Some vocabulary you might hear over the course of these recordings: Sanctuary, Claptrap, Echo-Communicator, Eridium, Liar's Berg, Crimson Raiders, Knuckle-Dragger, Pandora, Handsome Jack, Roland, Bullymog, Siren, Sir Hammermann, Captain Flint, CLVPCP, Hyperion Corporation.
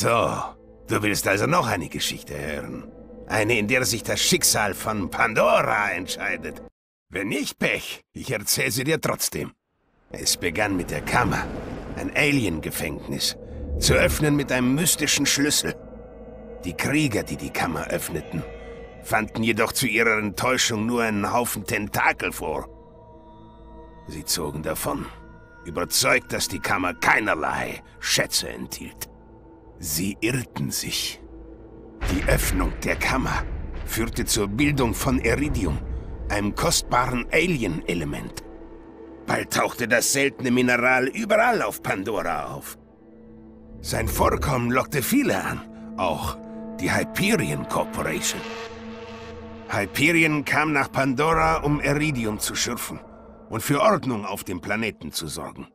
So, du willst also noch eine Geschichte hören? Eine, in der sich das Schicksal von Pandora entscheidet. Wenn nicht Pech, ich erzähle sie dir trotzdem. Es begann mit der Kammer, ein Alien-Gefängnis, zu öffnen mit einem mystischen Schlüssel. Die Krieger, die die Kammer öffneten, fanden jedoch zu ihrer Enttäuschung nur einen Haufen Tentakel vor. Sie zogen davon, überzeugt, dass die Kammer keinerlei Schätze enthielt. Sie irrten sich. Die Öffnung der Kammer führte zur Bildung von Eridium, einem kostbaren Alien-Element. Bald tauchte das seltene Mineral überall auf Pandora auf. Sein Vorkommen lockte viele an, auch die Hyperion Corporation. Hyperion kam nach Pandora, um Eridium zu schürfen und für Ordnung auf dem Planeten zu sorgen.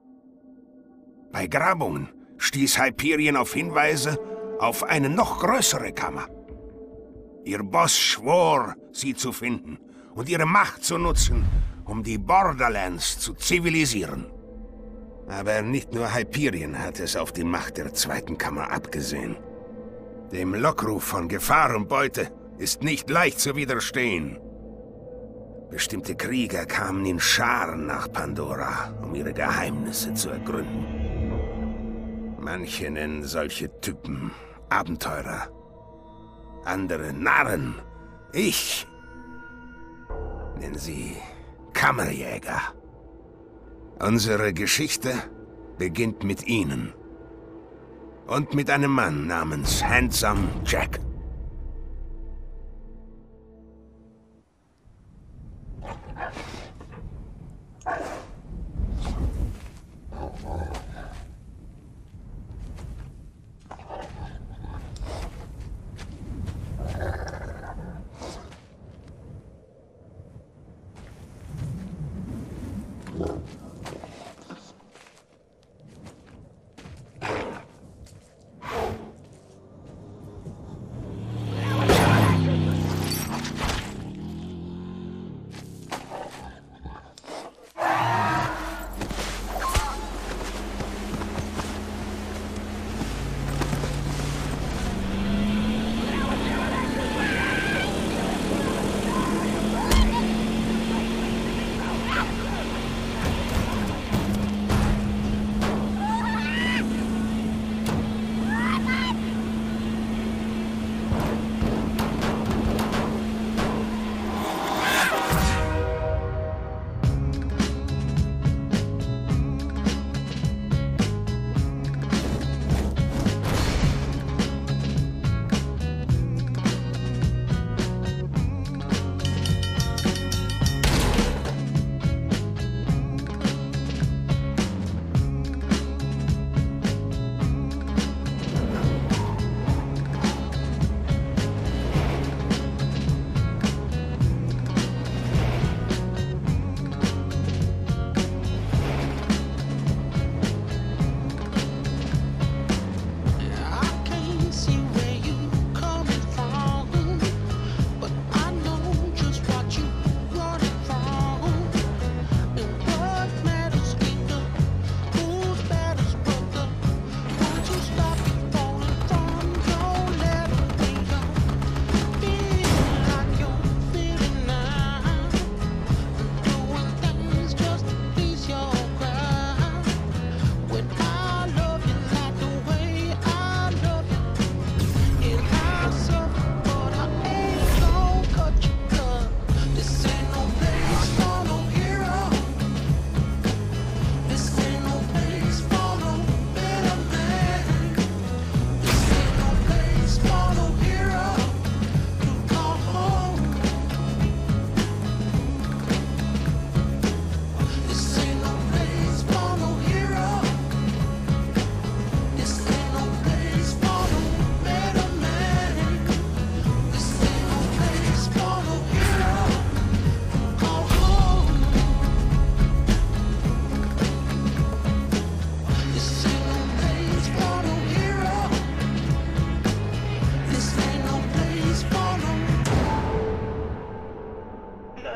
Bei Grabungen stieß Hyperion auf Hinweise auf eine noch größere Kammer. Ihr Boss schwor, sie zu finden und ihre Macht zu nutzen, um die Borderlands zu zivilisieren. Aber nicht nur Hyperion hat es auf die Macht der zweiten Kammer abgesehen. Dem Lockruf von Gefahr und Beute ist nicht leicht zu widerstehen. Bestimmte Krieger kamen in Scharen nach Pandora, um ihre Geheimnisse zu ergründen. Manche nennen solche Typen Abenteurer, andere Narren. Ich nenne sie Kammerjäger. Unsere Geschichte beginnt mit ihnen. Und mit einem Mann namens Handsome Jack.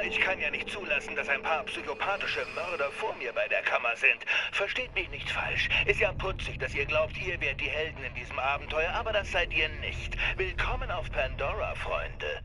Ich kann ja nicht zulassen, dass ein paar psychopathische Mörder vor mir bei der Kammer sind. Versteht mich nicht falsch. Ist ja putzig, dass ihr glaubt, ihr wärt die Helden in diesem Abenteuer, aber das seid ihr nicht. Willkommen auf Pandora, Freunde.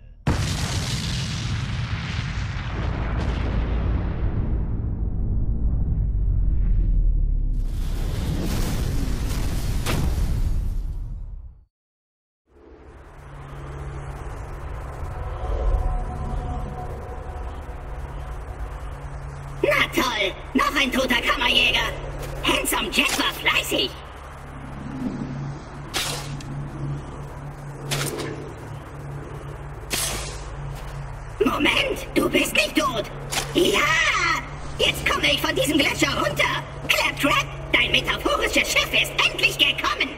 Toll! Noch ein toter Kammerjäger! Handsome Jack war fleißig! Moment! Du bist nicht tot! Ja! Jetzt komme ich von diesem Gletscher runter! Claptrap, dein metaphorisches Schiff ist endlich gekommen!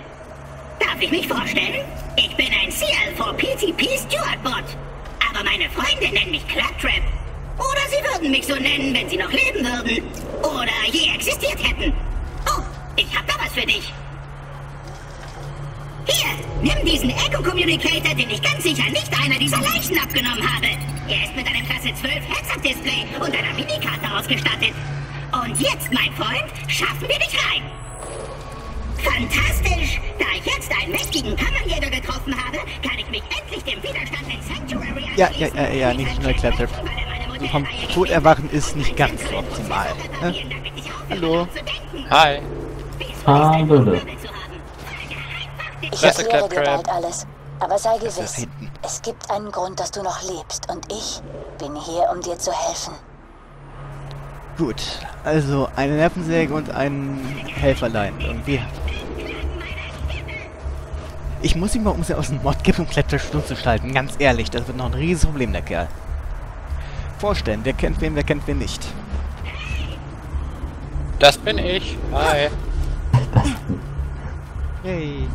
Darf ich mich vorstellen? Ich bin ein CLVPCP Stewardbot! Aber meine Freunde nennen mich Claptrap! Oder sie würden mich so nennen, wenn sie noch leben würden. Oder je existiert hätten. Oh, ich hab da was für dich. Hier, nimm diesen Echo-Communicator, den ich ganz sicher nicht einer dieser Leichen abgenommen habe. Er ist mit einem Klasse 12 Heads-Up-Display und einer Minikarte ausgestattet. Und jetzt, mein Freund, schaffen wir dich rein. Fantastisch! Da ich jetzt einen mächtigen Kammerjäger getroffen habe, kann ich mich endlich dem Widerstand in Sanctuary anschließen. Ja, nicht nur Claptrap. Vom Tod erwachen ist nicht ganz so optimal. Hallo. Hi. Hallo. Ich erkläre dir bald alles, aber sei gewiss, es gibt einen Grund, dass du noch lebst und ich bin hier, um dir zu helfen. Gut, also eine Nervensäge und ein Helferlein irgendwie. Ich muss ihn mal umsehen aus dem Mod-Gip, um Kletterstuhl zu schalten, ganz ehrlich, das wird noch ein riesiges Problem, der Kerl. Vorstellen. Wer kennt wen nicht. Das bin ich. Hi. Hey.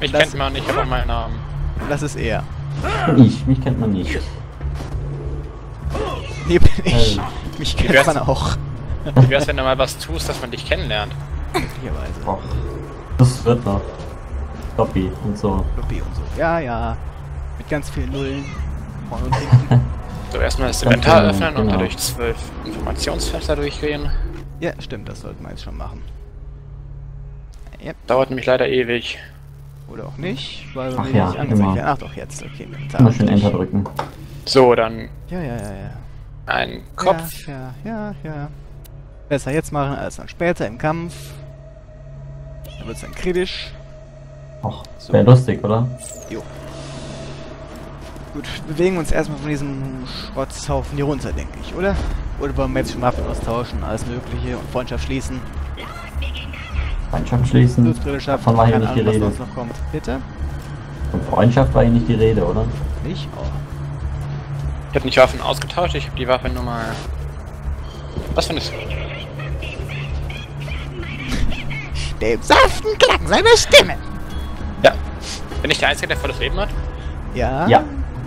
Mich kennt man nicht, aber meinen Namen. Das ist er. Mich kennt man nicht. Hier bin ich. Mich kennt man auch. Wie wär's, wenn du mal was tust, dass man dich kennenlernt? Möglicherweise. Das wird noch. Lobby und so. Ja, ja. Mit ganz vielen Nullen. Vorne und hinten. So, erstmal das Inventar öffnen und dadurch 12 Informationsfenster durchgehen. Ja, stimmt, das sollten wir jetzt schon machen. Ja. Dauert nämlich leider ewig. Oder auch nicht, weil wir nicht angezeigt werden. Ach doch, jetzt, okay. Immer schön Enter drücken. So, dann. Ja. Ein Kopf. Ja. Besser jetzt machen als dann später im Kampf. Da wird's dann kritisch. Och, so. Wäre lustig, oder? Jo. Gut, bewegen wir uns erstmal von diesem Schrotzhaufen hier runter, denke ich, oder? Oder wollen wir jetzt schon Waffen austauschen, alles Mögliche und Freundschaft schließen? Freundschaft schließen? Davon war hier nicht die Rede. Was noch kommt. Bitte? Von Freundschaft war hier nicht die Rede, oder? Nicht? Oh. Ich habe nicht Waffen ausgetauscht, ich habe die Waffe nur mal. Was findest du? Dem saften Klang seiner Stimme! Ja. Bin ich der Einzige, der volles Leben hat? Ja? Ja.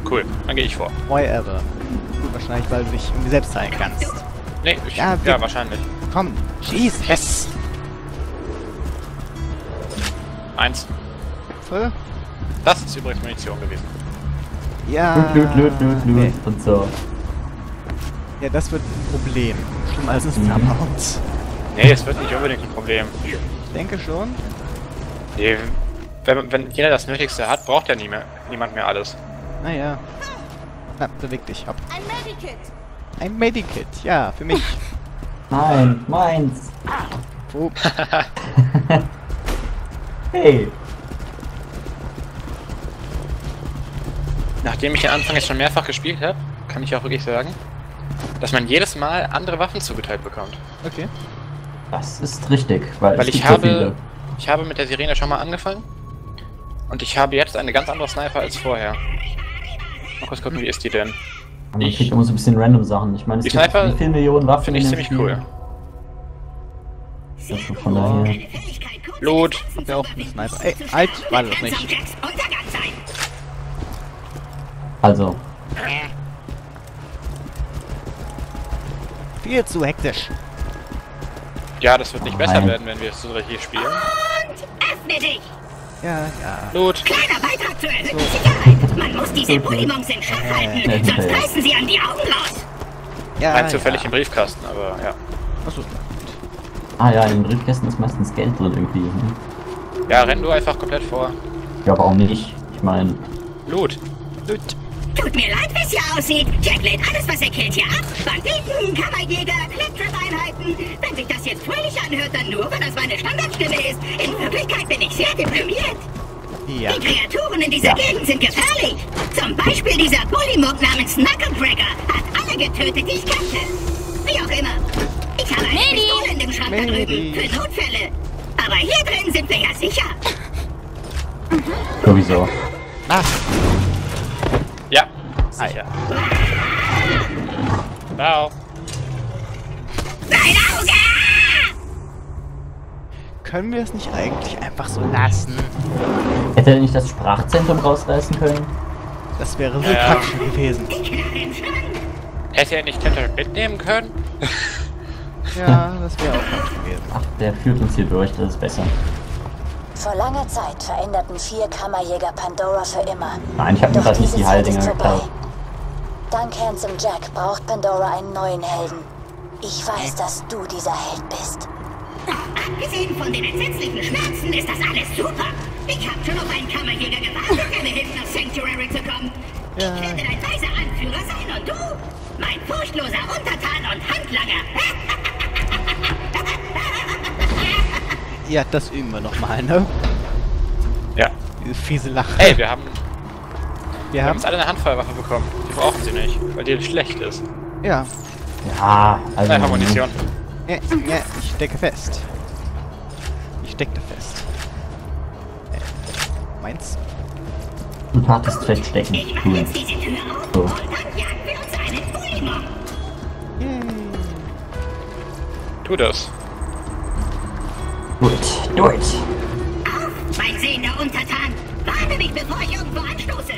Cool, dann gehe ich vor. Whatever. Gut, wahrscheinlich, weil du dich um selbst sein kannst. Nee, ich, ja, wahrscheinlich. Komm, Jesus! 1. Voll? Das ist übrigens Munition gewesen. Ja. Blöd. Und so. Ja, das wird ein Problem. Schlimmer als es damals. Nee, es wird nicht unbedingt ein Problem. Ich denke schon. Nee, wenn jeder das Nötigste hat, braucht ja niemand mehr alles. Naja. Na, beweg dich, ab. Ein Medikit! Ein Medikit, ja, für mich. Nein, meins! Oh. Hey! Nachdem ich den Anfang jetzt schon mehrfach gespielt habe, kann ich auch wirklich sagen, dass man jedes Mal andere Waffen zugeteilt bekommt. Okay. Das ist richtig, weil ich habe mit der Sirene schon mal angefangen und ich habe jetzt eine ganz andere Sniper als vorher. Mal kurz gucken, wie ist die denn? Man kriegt immer so ein bisschen random Sachen. Ich meine, es gibt Sniper viele Millionen Waffen. Finde ich ziemlich cool. Das ist von daher. Blut! Ja, auch ein Sniper. Ey, alt! War das nicht. Also. Viel zu hektisch. Ja, das wird nicht besser werden, wenn wir es so hier spielen. Und öffne dich! Ja, ja. Blut. Kleiner Beitrag zur erhöhten Sicherheit. Man muss diese Bullymons in Schach halten, sonst reißen sie an die Augen raus. Ja, rein zufällig im Briefkasten, aber ja. Achso. Ah ja, im Briefkasten ist meistens Geld drin irgendwie. Ne? Ja, renn du einfach komplett vor. Ja, warum nicht? Ich meine... Loot. Loot. Tut mir leid, wie es hier aussieht. Jack lädt alles, was er killt, hier ab. Banditen, Kammerjäger, Claptrap-Einheiten. Wenn sich das jetzt fröhlich anhört, dann nur, weil das meine Standardstimme ist. In Wirklichkeit bin ich sehr deprimiert. Ja. Die Kreaturen in dieser Gegend sind gefährlich. Zum Beispiel dieser Bullymog namens Knuckle-Dragger hat alle getötet, die ich kannte. Wie auch immer. Ich habe eine Pistole in dem Schrank da drüben, für Notfälle. Aber hier drin sind wir ja sicher. Sowieso. Ach. Ja, sicher. Wow. Dein Auge! Können wir es nicht eigentlich einfach so lassen? Hätte er nicht das Sprachzentrum rausreißen können? Das wäre so praktisch gewesen. Hätte er nicht Tetris mitnehmen können? Ja, das wäre auch praktisch gewesen. Ach, der führt uns hier durch, das ist besser. Vor langer Zeit veränderten 4 Kammerjäger Pandora für immer. Nein, ich hab mir das nicht die Heildinger geklaut. Dank Handsome Jack braucht Pandora einen neuen Helden. Ich weiß, dass du dieser Held bist. Abgesehen von den entsetzlichen Schmerzen ist das alles super. Ich hab schon auf einen Kammerjäger gewartet, der mir hilft, nach Sanctuary zu kommen. Ja. Ich werde dein weiser Anführer sein und du, mein furchtloser Untertan und Handlanger. Ja, das üben wir nochmal, ne? Ja. Diese fiese Lache. Ey, wir haben jetzt alle eine Handfeuerwaffe bekommen. Die brauchen sie nicht, weil die schlecht ist. Ja. Ja, also... Einfach Munition. Ja, ja, ich stecke fest. Ich steckte fest. Meins. Du hattest feststecken. Cool. So. Yay. Tu das. Gut, do it. Auf, mein sehender Untertan! Warte mich, bevor ich irgendwo anstoße!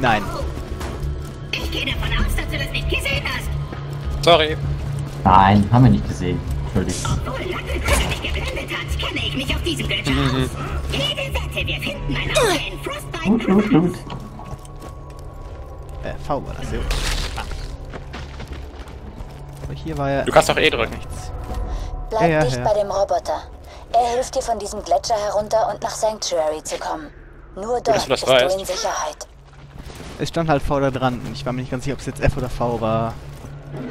Nein. Ich gehe davon aus, dass du das nicht gesehen hast. Sorry. Nein, haben wir nicht gesehen. Entschuldigung. Obwohl Knuckle-Dragger mich geblendet hat, kenne ich mich auf diesem Bild aus. Jede Wette, wir finden ein Auge in Frostbite. Gut. V war das, ja. Aber hier war ja... Du kannst doch eh drücken. Nichts. Bleib nicht bei dem Roboter. Er hilft dir, von diesem Gletscher herunter und nach Sanctuary zu kommen. Nur dort bist du in Sicherheit. Es stand halt V da dran. Ich war mir nicht ganz sicher, ob es jetzt F oder V war.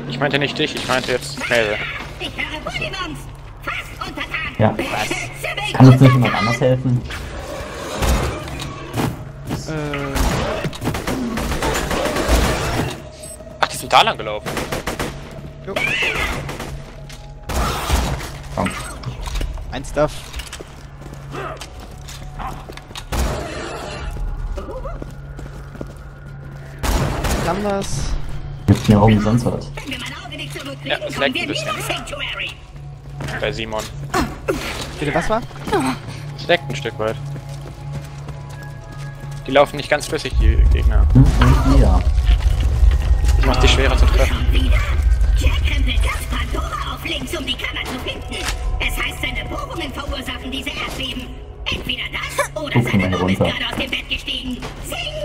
Ich meinte nicht dich, ich meinte jetzt Melde. Ich höre Bullymons! Fast untertan! Ja, was? Kann uns nicht jemand anders helfen? Ach, die sind da lang gelaufen. Jo. Ein Stuff. Kann das? Gibt's mir Augen sonst was? Ja, es leckt ein bisschen. Bei Simon. Bitte, was war? Es leckt ein Stück weit. Die laufen nicht ganz flüssig, die Gegner. Ja. Das macht die schwerer zu treffen. Jack rempelt das Pandora auf links, um die Kammer zu finden. Es heißt, seine Bohrungen verursachen diese Erdbeben. Entweder das oder seine Bohr ist gerade aus dem Bett gestiegen. Sing!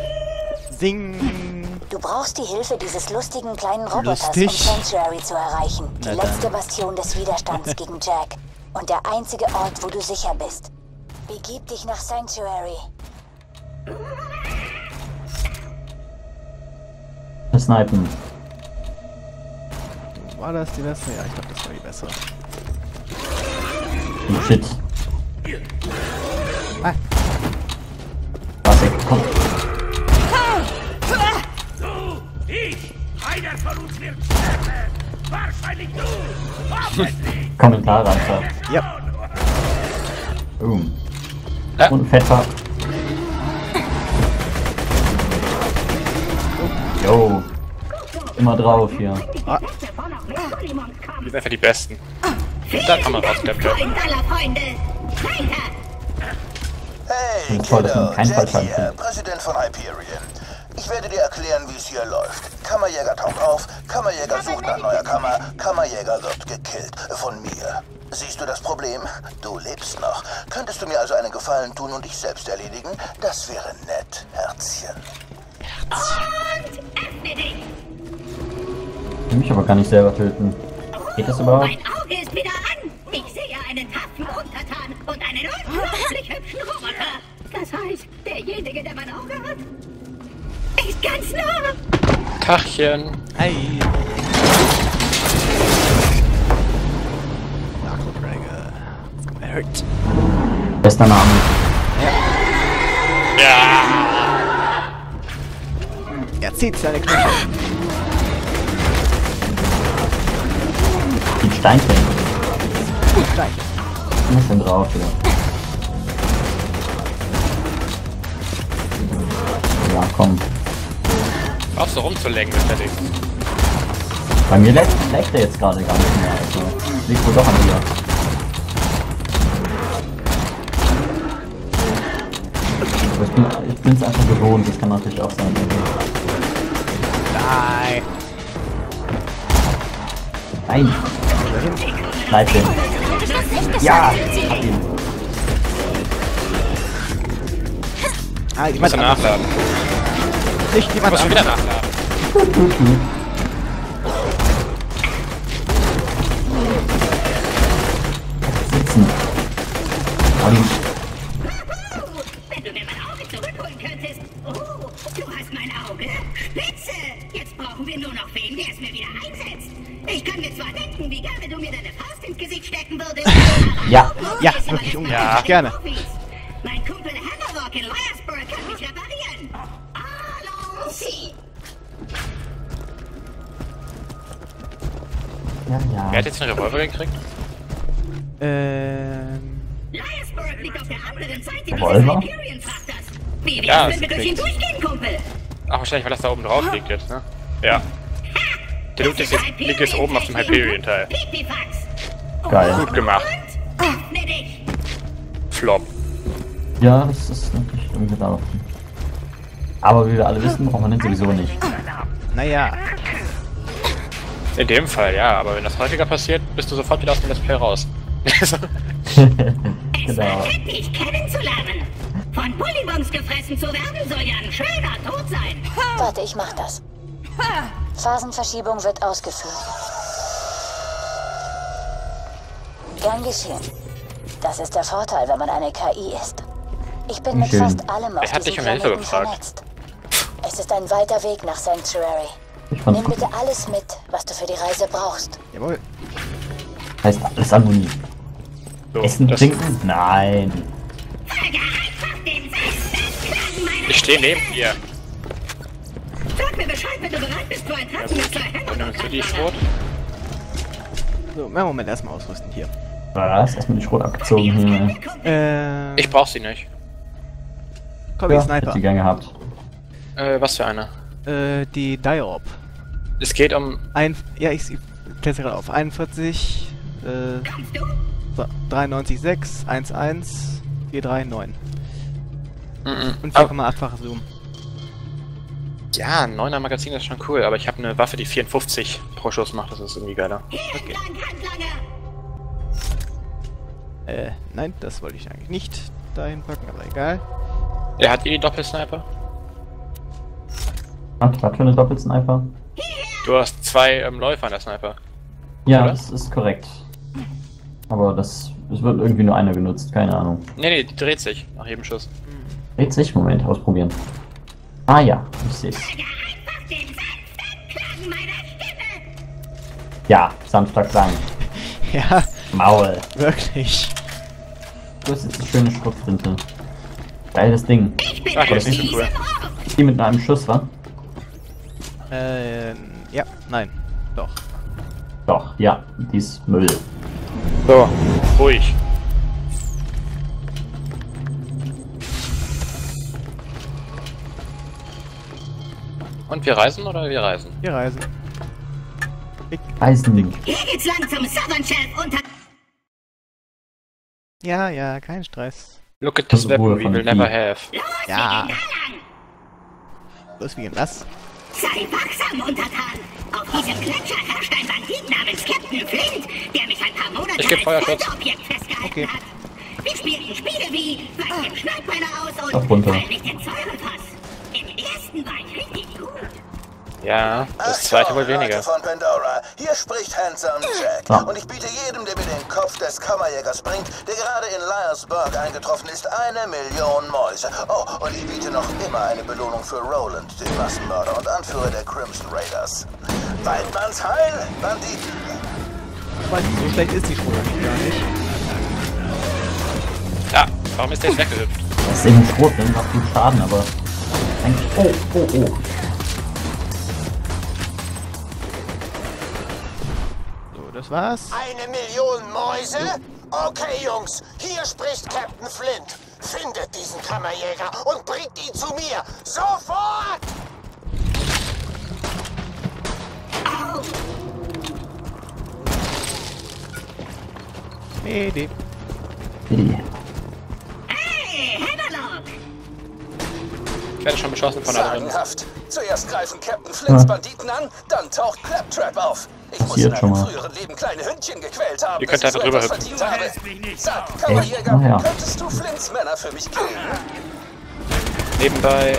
Sing! Du brauchst die Hilfe dieses lustigen kleinen Roboters, um Sanctuary zu erreichen. Die letzte Bastion des Widerstands gegen Jack. Und der einzige Ort, wo du sicher bist. Begib dich nach Sanctuary. Snipen. War das die bessere? Ja, ich glaube, das war die bessere. Oh shit. Ah. Warte, komm. Du, ich, einer von uns wird sterben. Wahrscheinlich du. Kommentar einfach. Ja. Boom. Und Pfeffer. Jo. Immer drauf hier. Ah. Wir sind einfach die Besten. Und da kann man raus, der Blöd. Hey, Kinder, Jack hier, Präsident von Hyperion. Ich werde dir erklären, wie es hier läuft. Kammerjäger taucht auf, Kammerjäger sucht nach neuer Kammer, Kammerjäger wird gekillt. Von mir. Siehst du das Problem? Du lebst noch. Könntest du mir also einen Gefallen tun und dich selbst erledigen? Das wäre nett, Herzchen. Und öffne dich! Ich will mich aber gar nicht selber töten. Geht das überhaupt? Mein Auge ist wieder an! Ich sehe einen taffen Untertan und einen unglaublich hübschen Roboter. Das heißt, derjenige, der mein Auge hat, ist ganz nah! Tachchen! Hey! Knuckle-Dragger. Hurt. Bester Name. Ja. Ja. Er zieht seine Knöchel. Die Steinchen. Gut, Steinchen. Was ist denn drauf wieder? Ja, komm. Brauchst du rumzulenken, fertig. Bei mir leckt er jetzt gerade gar nicht mehr, also liegt wohl doch an dir. Ich bin's einfach gewohnt, das kann natürlich auch sein. Nein! Nein! Bleib hin! Ja! Hab ihn! Ah, ich muss nachladen. Ich muss schon wieder nachladen. Wenn du mir mein Auge zurückholen könntest. Oh, du hast mein Auge. Spitze! Jetzt brauchen wir nur noch wen, der es mir wieder einsetzt. Ich kann mir zwar denken, wie gerne du mir deine Faust ins Gesicht stecken würdest. Ja, ja, wirklich unglaublich gerne. Mein Kumpel Hammermann in Liar's Berg kann mich reparieren. Allons-y! Ja, ja. Wer hat jetzt einen Revolver gekriegt? Liar's Berg liegt auf der anderen Seite des Hyperion-Frachters. Wie wär's, wenn wir durch ihn durchgehen, Kumpel? Ach, wahrscheinlich, weil das da oben drauf liegt jetzt, ne? Ja. Der Loot liegt jetzt oben auf dem Hyperion-Teil. Geil. Gut gemacht. Flop. Ja, das ist natürlich ungelaufen. Aber wie wir alle wissen, braucht man den sowieso nicht. Naja. In dem Fall, ja, aber wenn das häufiger passiert, bist du sofort wieder aus dem Let's Play raus. Es war nett, dich kennenzulernen. Von Bullybums gefressen zu werden, soll ja ein schöner Tod sein. Warte, ich mach das. Phasenverschiebung wird ausgeführt. Gern geschehen. Das ist der Vorteil, wenn man eine KI ist. Ich bin mit fast allem auf diesem Planeten vernetzt. Es ist ein weiter Weg nach Sanctuary. Nimm bitte alles mit, was du für die Reise brauchst. Jawohl. Heißt alles Ammonie. So, Essen, trinken? Nein. Ich stehe neben dir. Sag mir Bescheid, wenn du bereit bist für ein Treppenmesser. So, Moment, erstmal ausrüsten hier. Was? Erstmal die Schrot abgezogen hier. Ich brauch sie nicht. Komm, ja, Sniper. Ich hab die gern gehabt. Was für eine? Die Diorb. Es geht um... ja, ich klettere auf 41... Kommst du? 93,6, 1,1, 4,3,9. Und 4,8-fache Zoom. Ja, ein 9er Magazin ist schon cool, aber ich habe eine Waffe, die 54 pro Schuss macht, das ist irgendwie geiler. Okay. Nein, das wollte ich eigentlich nicht dahin packen, aber egal. Er hat die Doppelsniper. Was für eine Doppelsniper? Du hast zwei Läufer an der Sniper. Ja, oder? Das ist korrekt. Aber es wird irgendwie nur einer genutzt, keine Ahnung. Nee, die dreht sich nach jedem Schuss. Dreht sich? Moment, ausprobieren. Ah ja, ich seh's. Ja, sanfter Klang. Ja. Maul. Wirklich. Du hast jetzt eine schöne Schrotflinte. Geiles Ding. Ach, das ist nicht so cool. Die mit einem Schuss, wa? Ja, nein. Doch. Doch, ja, die ist Müll. So, ruhig. Und wir reisen, oder wir reisen? Wir reisen. Ich reisen, Link. Hier geht's lang zum Southern Shelf unter... Ja, ja, kein Stress. Look at this weapon we will never have. Ja. Los, wie gehen das? Sei wachsam, Untertan. Auf diesem Gletscher herrscht ein Bandit namens Captain Flint, der mich ein paar Monate Ich geb Feuerschutz. Okay. Wir spielen Spiele wie, was im Schneidbeiner aus und fallen nicht den Säurefass. Im ersten war ich richtig gut. Ja, das zweite wohl weniger. Von Pandora. Hier spricht Handsome Jack. Ah. Und ich biete jedem, der mir den Kopf des Kammerjägers bringt, der gerade in Liar's Berg eingetroffen ist, 1 Million Mäuse. Oh, und ich biete noch immer eine Belohnung für Roland, den Massenmörder und Anführer der Crimson Raiders. Weidmanns Heil, Banditen! Ich weiß nicht, so schlecht ist die Schule gar nicht. Ja, warum ist der jetzt weggehüpft? Das ist eben tot, ne? Macht viel Schaden, aber... Eigentlich... Oh. Das war's. 1 Million Mäuse? Okay, Jungs, hier spricht Captain Flint. Findet diesen Kammerjäger und bringt ihn zu mir. Sofort! Au! Medi. Hey, Hammerlock! Ich werde schon beschossen von anderen. Sagenhaft. Zuerst greifen Captain Flints Banditen an, dann taucht Claptrap auf. Ich muss in einem früheren Leben kleine Hündchen gequält haben, bis ich so etwas verdient habe. Sag, Kammerjäger, könntest du Flints Männer für mich killen? Nebenbei,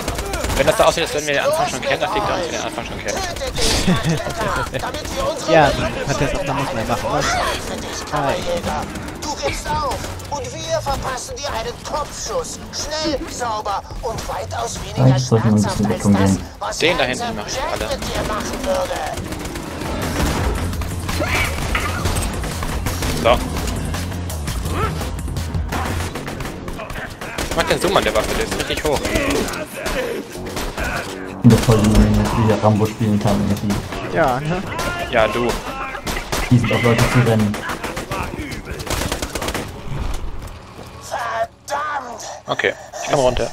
wenn das so aussieht, als wenn wir den Anfang schon kennen, dann liegt er uns den Anfang schon kennen. Ja, hat das auch noch nicht mehr machen, was? Du gibst auf und wir verpassen dir einen Kopfschuss. Schnell, sauber und weitaus weniger schmerzhaft als das, was den da hinten mache ich alle. So. Ich mag den Zoom an der Waffe, der ist richtig hoch. Ich bin voll, wie der Rambo spielen kann. Ja, ne? Ja, du. Die sind auch Leute zu rennen. Verdammt! Okay, ich komm runter.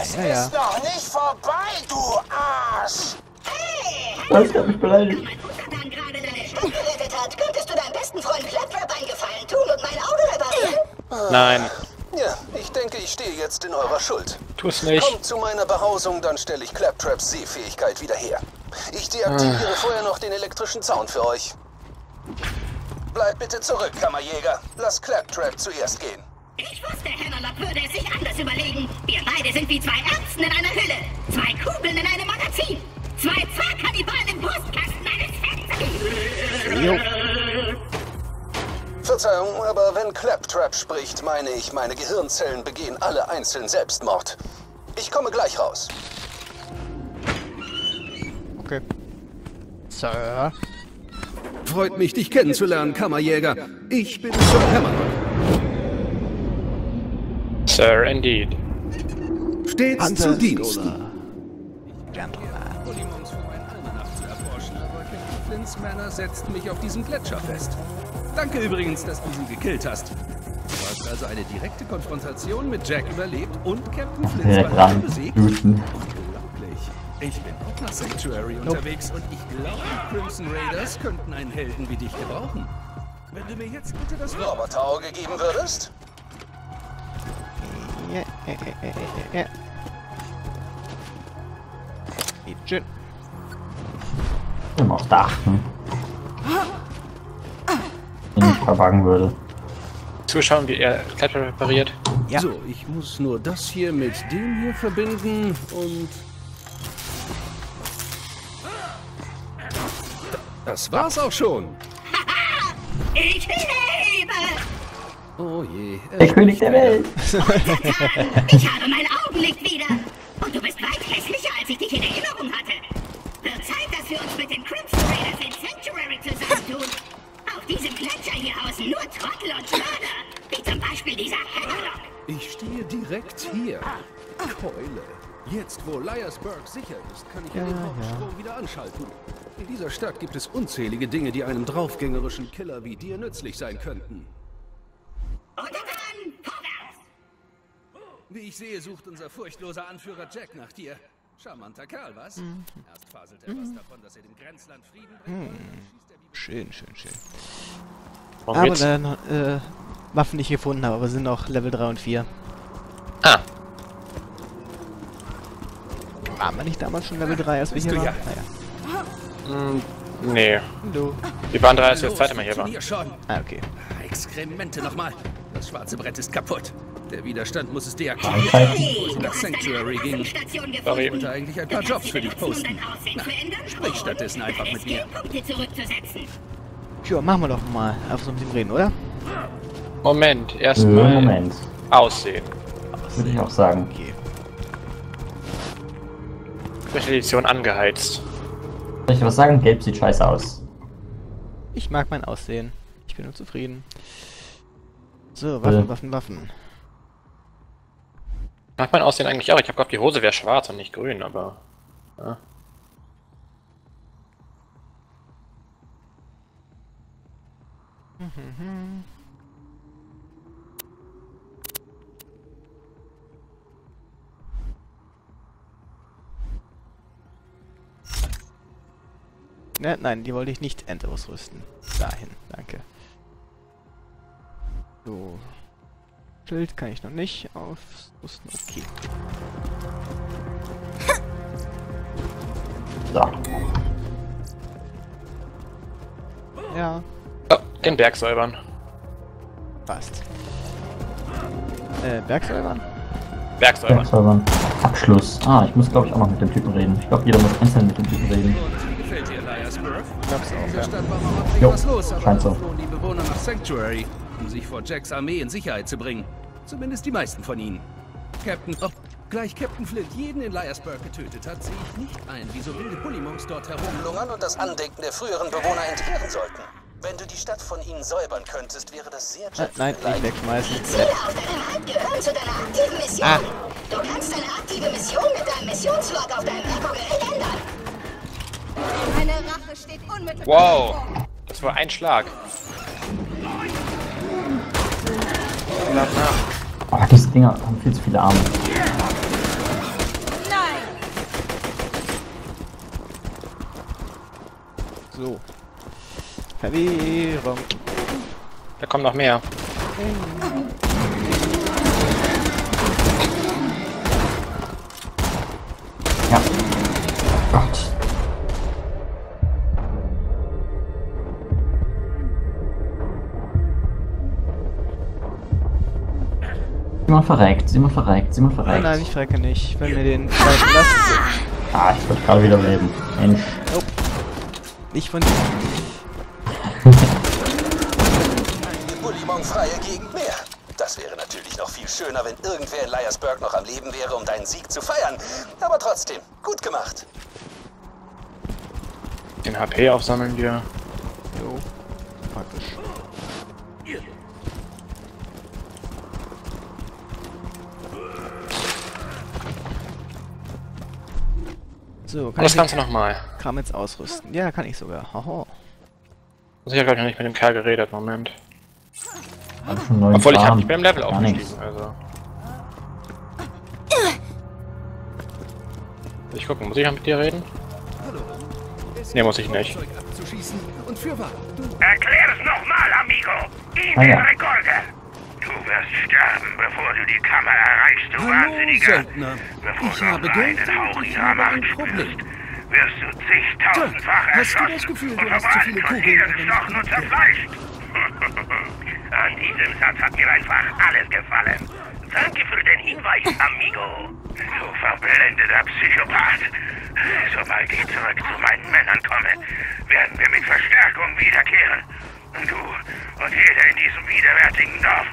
Es ist noch nicht vorbei, du Arsch! Hey! Ich hab mich beleidigt. Könntest du deinem besten Freund Claptrap einen Gefallen tun und mein Auto reparieren? Nein. Ja, ich denke, ich stehe jetzt in eurer Schuld. Tu's nicht. Kommt zu meiner Behausung, dann stelle ich Claptraps Sehfähigkeit wieder her. Ich deaktiviere vorher noch den elektrischen Zaun für euch. Bleibt bitte zurück, Kammerjäger. Lass Claptrap zuerst gehen. Ich wusste, Hammerlock würde es sich anders überlegen. Wir beide sind wie 2 Erbsen in einer Hülle, 2 Kugeln in einem Magazin, 2 Pfarrkannibalen im Brustkasten eines Fensters. Jo. Verzeihung, aber wenn Claptrap spricht, meine ich, meine Gehirnzellen begehen alle einzeln Selbstmord. Ich komme gleich raus. Okay. Sir. Freut mich, dich kennenzulernen, Kammerjäger. Ich bin Sir Hammermann. Sir, indeed. Stets zu Diensten. Männer setzt mich auf diesem Gletscher fest. Danke übrigens, dass du ihn gekillt hast. Du hast also eine direkte Konfrontation mit Jack überlebt und Captain Flint besiegt. Unglaublich. Ich bin auch nach Sanctuary unterwegs und ich glaube, die Crimson Raiders könnten einen Helden wie dich gebrauchen. Wenn du mir jetzt bitte das Roboterauge geben würdest? Ja. Schön. Immer auf da achten. Wenn ich verwagen würde. Zuschauen, wie er Kletter repariert. Ja. So, ich muss nur das hier mit dem hier verbinden und... Das war's auch schon. Ich lebe! Oh je. Der König der Welt. Ich habe mein Augenlicht wieder. Und du bist weit hässlicher, als ich dich in Erinnerung hatte. Wird Zeit, dass wir uns mit den Crimson Raiders in Sanctuary zusammentun. Auf diesem Gletscher hier hausen nur Trottel und Mörder, wie zum Beispiel dieser Hammerlock. Ich stehe direkt hier. Keule. Jetzt, wo Liar's Berg sicher ist, kann ich den Hauptstrom wieder anschalten. In dieser Stadt gibt es unzählige Dinge, die einem draufgängerischen Killer wie dir nützlich sein könnten. Und dann vorwärts! Wie ich sehe, sucht unser furchtloser Anführer Jack nach dir. Charmanter Kerl, was? Erst faselt er was davon, dass er dem Grenzland Frieden bringt. Schön. Aber dann Waffen nicht gefunden habe, aber sind noch Level 3 und 4. Ah. Waren wir nicht damals schon Level 3, als wir hier waren? Ja. Nee. Wir waren 3, als wir das zweite Mal hier waren. Ah, okay. Exkremente nochmal. Das schwarze Brett ist kaputt. Der Widerstand muss es deaktivieren. Wo es nach Sanctuary ging. Ich wollte eigentlich ein paar Jobs für dich posten. Na, sprich stattdessen einfach mit mir. Tja, machen wir doch mal. Einfach so mit dem Reden, oder? Moment, erstmal. Ja, Moment. Aussehen. Würde ich auch sagen. Okay. Edition angeheizt. Soll ich was sagen? Gelb sieht scheiße aus. Ich mag mein Aussehen. Ich bin nur zufrieden. So, Waffen. Ich mag mein Aussehen eigentlich auch. Ich hab gehofft, die Hose wäre schwarz und nicht grün, aber. Ja. Ja, nein, die wollte ich nicht endausrüsten. Dahin, danke. So. Schild kann ich noch nicht ausrüsten. Okay. So. Ja. Oh, den Berg säubern. Passt. Bergsäubern. Abschluss. Ah, ich muss glaube ich auch noch mit dem Typen reden. Ich glaube, jeder muss einzeln mit dem Typen reden. Gefällt dir Liar's Berg? Jo, scheint so. Die Bewohner nach Sanctuary, um sich vor Jacks Armee in Sicherheit zu bringen. Zumindest die meisten von ihnen. Gleich Captain Flint jeden in Liar's Berg getötet hat, sehe ich nicht ein, wieso wilde Bullimons dort herumlungern und das Andenken der früheren Bewohner entbehren sollten. Wenn du die Stadt von ihnen säubern könntest, wäre das sehr schön. Nein, nicht wegschmeißen. Die Ziele auf deiner Hand gehören zu deiner aktiven Mission. Ah. Du kannst deine aktive Mission mit deinem Missionslog auf deinem Echo-Gerät ändern. Meine Rache steht unmittelbar. Wow, das war ein Schlag. Oh, diese Dinger haben viel zu viele Arme. Nein. So. Verwirrung. Da kommen noch mehr. Ja. Gott. Immer verreckt. Nein, ich verrecke nicht. Wenn wir den zweiten lassen. Ah, ich würde gerade wieder leben. Mensch. Nope. Nicht von dir. Freie Gegend mehr. Das wäre natürlich noch viel schöner, wenn irgendwer in Liar's Berg noch am Leben wäre, um deinen Sieg zu feiern. Aber trotzdem, gut gemacht. Den HP aufsammeln wir. Jo, praktisch. So, kann das Ganze nochmal. Kram jetzt ausrüsten. Ja, kann ich sogar. Haha. Also ich habe gerade noch nicht mit dem Kerl geredet, Moment. Obwohl ich hab nicht beim Level aufgestiegen, also. Ich gucke, muss ich mit dir reden? Ne, muss ich nicht. Erklär es nochmal, Amigo! Rekorder! Du wirst sterben, bevor du die Kammer erreichst, du Wahnsinniger! Bevor du einen Hauch ihrer Macht spürst, wirst du zigtausendfach erschossen und verbrannt und hergestochen und zerfleischt! An diesem Satz hat mir einfach alles gefallen. Danke für den Hinweis, Amigo. Du verblendeter Psychopath. Sobald ich zurück zu meinen Männern komme, werden wir mit Verstärkung wiederkehren. Und du und jeder in diesem widerwärtigen Dorf.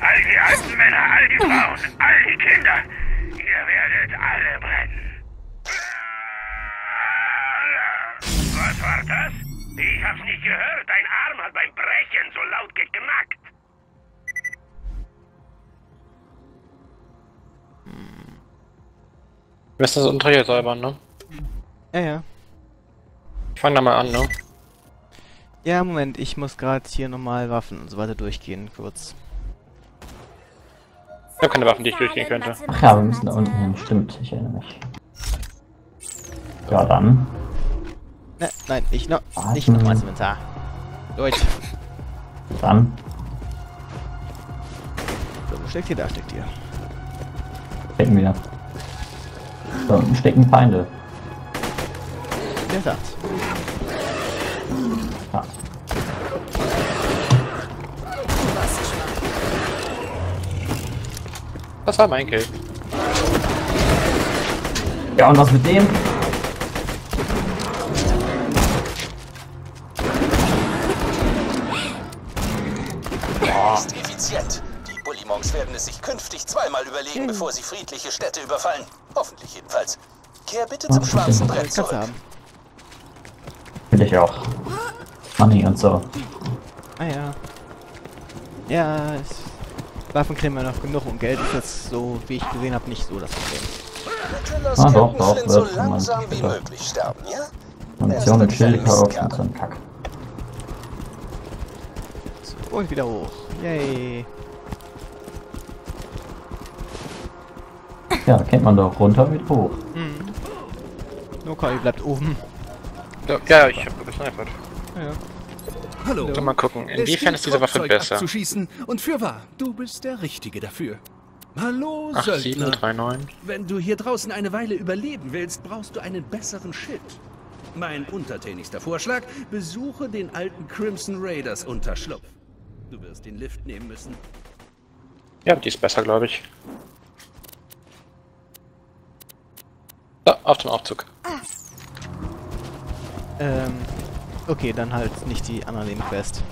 All die alten Männer, all die Frauen, all die Kinder. Ihr werdet alle brennen. Was war das? Ich hab's nicht gehört. Dein Arm hat beim Brechen so laut geknackt. Wir müssen das untere säubern, ne? Ja. Ich fang da mal an, ne? Ja, Moment, ich muss gerade hier nochmal Waffen und so weiter durchgehen, kurz. Ich hab keine Waffen, die ich durchgehen könnte. Ach ja, wir müssen da unten hin, stimmt, ich erinnere mich. Ja, dann. Nein, ich noch nicht nochmal ins Inventar. Leute. Dann. So, wo steckt ihr? Da steckt ihr. Stecken wir. Da unten stecken Feinde. Der sagt. Ja. Das war mein Kill. Ja, und was mit dem? Er ist effizient. Die Bullimonks werden es sich künftig zweimal überlegen, bevor sie friedliche Städte überfallen. Hoffentlich jedenfalls. Kehr bitte zum schwarzen Brett zurück. Will ich auch. Money und so. Ah ja. Ja, Waffenkrieg noch genug und Geld ist jetzt so, wie ich gesehen habe, nicht so das Problem. Ah, doch, wird so langsam wie möglich sterben, ja? Munition und Schild, Karoften und Kack. Und wieder hoch. Yay. Ja, kennt man doch. Runter mit hoch. Mhm. Nur Kali bleibt oben. Ja, ich hab gesnipert. Ja. Hallo. Sollen wir mal gucken, inwiefern ist diese Waffe besser? Und fürwahr, du bist der Richtige dafür. Hallo, 8739. Wenn du hier draußen eine Weile überleben willst, brauchst du einen besseren Schild. Mein untertänigster Vorschlag, besuche den alten Crimson Raiders Unterschlupf. Du wirst den Lift nehmen müssen. Ja, die ist besser, glaube ich. So, auf dem Aufzug. Okay, dann halt nicht die anonyme Quest.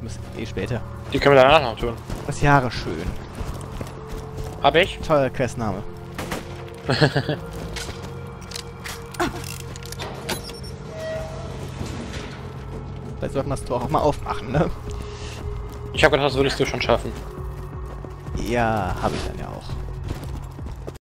Müssen eh später. Die können wir danach noch tun. Das Jahre schön. Hab ich? Toller Questname. Vielleicht sollten wir das Tor auch mal aufmachen, ne? Ich hab gedacht, das würdest du schon schaffen. Ja, habe ich dann ja